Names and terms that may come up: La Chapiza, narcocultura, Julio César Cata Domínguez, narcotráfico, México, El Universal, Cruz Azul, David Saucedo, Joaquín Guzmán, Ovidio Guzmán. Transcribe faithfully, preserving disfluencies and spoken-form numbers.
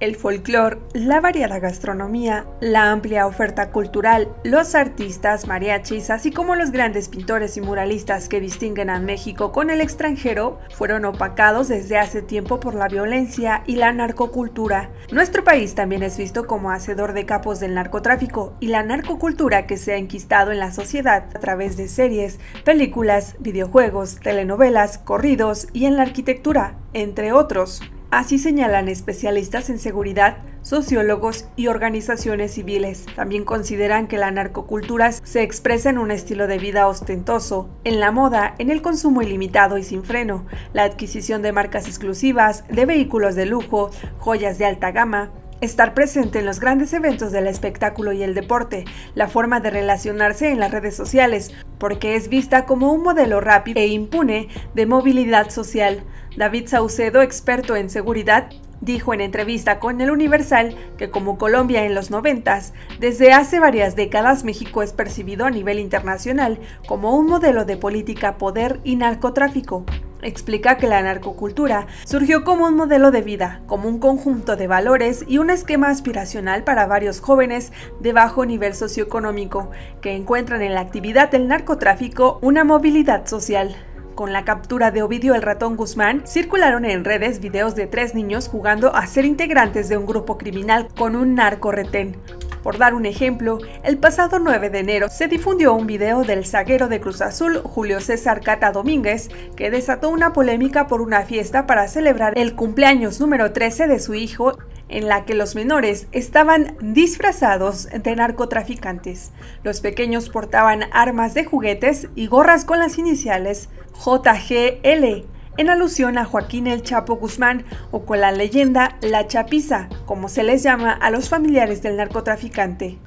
El folclore, la variada gastronomía, la amplia oferta cultural, los artistas, mariachis, así como los grandes pintores y muralistas que distinguen a México con el extranjero, fueron opacados desde hace tiempo por la violencia y la narcocultura. Nuestro país también es visto como hacedor de capos del narcotráfico y la narcocultura que se ha enquistado en la sociedad a través de series, películas, videojuegos, telenovelas, corridos y en la arquitectura, entre otros. Así señalan especialistas en seguridad, sociólogos y organizaciones civiles. También consideran que la narcocultura se expresa en un estilo de vida ostentoso, en la moda, en el consumo ilimitado y sin freno, la adquisición de marcas exclusivas, de vehículos de lujo, joyas de alta gama, estar presente en los grandes eventos del espectáculo y el deporte, la forma de relacionarse en las redes sociales, porque es vista como un modelo rápido e impune de movilidad social. David Saucedo, experto en seguridad, dijo en entrevista con El Universal que como Colombia en los noventas, desde hace varias décadas México es percibido a nivel internacional como un modelo de política, poder y narcotráfico. Explica que la narcocultura surgió como un modelo de vida, como un conjunto de valores y un esquema aspiracional para varios jóvenes de bajo nivel socioeconómico que encuentran en la actividad del narcotráfico una movilidad social. Con la captura de Ovidio "El Ratón" Guzmán, circularon en redes videos de tres niños jugando a ser integrantes de un grupo criminal con un narcorretén. Por dar un ejemplo, el pasado nueve de enero se difundió un video del zaguero de Cruz Azul, Julio César Cata Domínguez, que desató una polémica por una fiesta para celebrar el cumpleaños número trece de su hijo, en la que los menores estaban disfrazados de narcotraficantes. Los pequeños portaban armas de juguetes y gorras con las iniciales J G L, en alusión a Joaquín "El Chapo" Guzmán, o con la leyenda La Chapiza, como se les llama a los familiares del narcotraficante.